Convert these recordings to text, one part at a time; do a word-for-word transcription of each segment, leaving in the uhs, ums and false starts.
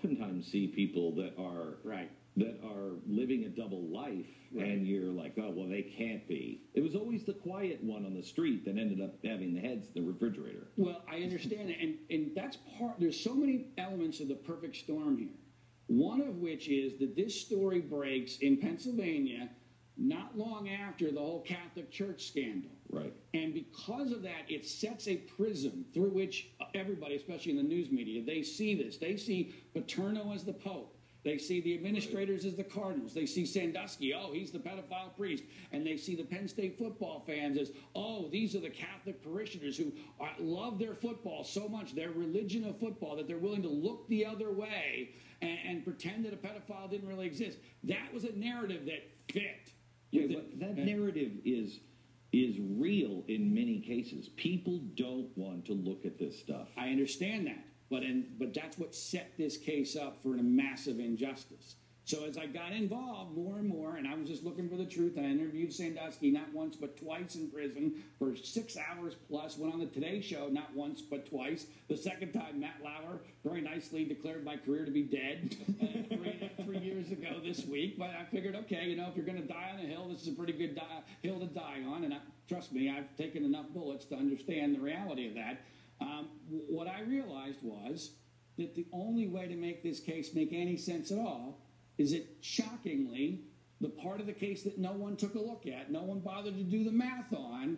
oftentimes see people that are right. that are living a double life, right. and you're like, oh, well, they can't be. It was always the quiet one on the street that ended up having the heads in the refrigerator. Well, I understand it, and, and that's part, there's so many elements of the perfect storm here, one of which is that this story breaks in Pennsylvania not long after the whole Catholic Church scandal. Right. And because of that, it sets a prism through which everybody, especially in the news media, they see this. They see Paterno as the Pope. They see the administrators as the Cardinals. They see Sandusky, oh, he's the pedophile priest. And they see the Penn State football fans as, oh, these are the Catholic parishioners who are, love their football so much, their religion of football, that they're willing to look the other way and, and pretend that a pedophile didn't really exist. That was a narrative that fit. Yeah, but that narrative is... is real in many cases. People don't want to look at this stuff. I understand that, but and but that's what set this case up for a massive injustice. So as I got involved more and more, and I was just looking for the truth, and I interviewed Sandusky not once but twice in prison for six hours plus, went on the Today Show not once but twice. The second time, Matt Lauer very nicely declared my career to be dead uh, three, three years ago this week. But I figured, okay, you know, if you're going to die on a hill, this is a pretty good die, hill to die on. And I, trust me, I've taken enough bullets to understand the reality of that. Um, what I realized was that the only way to make this case make any sense at all is it, shockingly, the part of the case that no one took a look at, no one bothered to do the math on,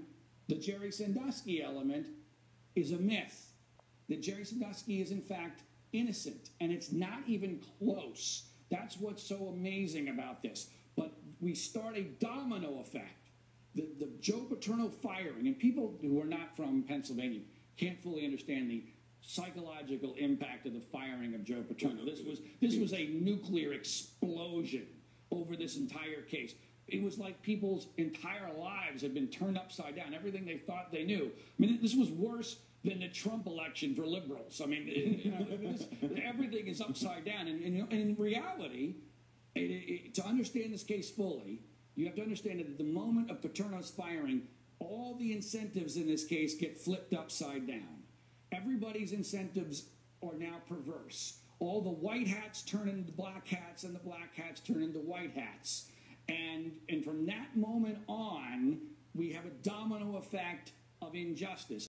the Jerry Sandusky element, is a myth. That Jerry Sandusky is, in fact, innocent, and it's not even close. That's what's so amazing about this. But we start a domino effect. The, the Joe Paterno firing, and people who are not from Pennsylvania can't fully understand the psychological impact of the firing of Joe Paterno. This was this was a nuclear explosion over this entire case. It was like people's entire lives had been turned upside down, everything they thought they knew. I mean, this was worse than the Trump election for liberals. I mean, you know, this, everything is upside down. And, and, and in reality, it, it, to understand this case fully, you have to understand that at the moment of Paterno's firing, all the incentives in this case get flipped upside down. Everybody's incentives are now perverse. All the white hats turn into black hats, and the black hats turn into white hats. And, and from that moment on, we have a domino effect of injustice.